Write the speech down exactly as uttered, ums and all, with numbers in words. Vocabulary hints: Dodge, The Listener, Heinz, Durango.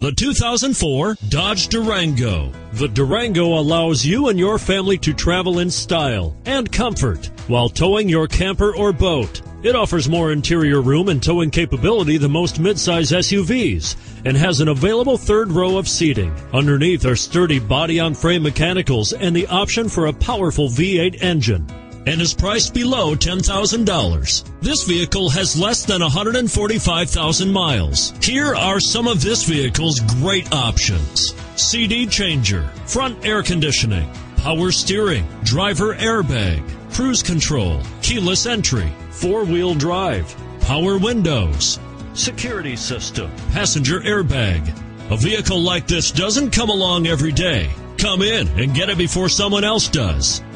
The two thousand four Dodge Durango. The Durango allows you and your family to travel in style and comfort while towing your camper or boat. It offers more interior room and towing capability than most midsize S U Vs and has an available third row of seating. Underneath are sturdy body-on-frame mechanicals and the option for a powerful V eight engine, and is priced below ten thousand dollars. This vehicle has less than one hundred forty-five thousand miles. Here are some of this vehicle's great options: C D changer, front air conditioning, power steering, driver airbag, cruise control, keyless entry, four-wheel drive, power windows, security system, passenger airbag. A vehicle like this doesn't come along every day. Come in and get it before someone else does.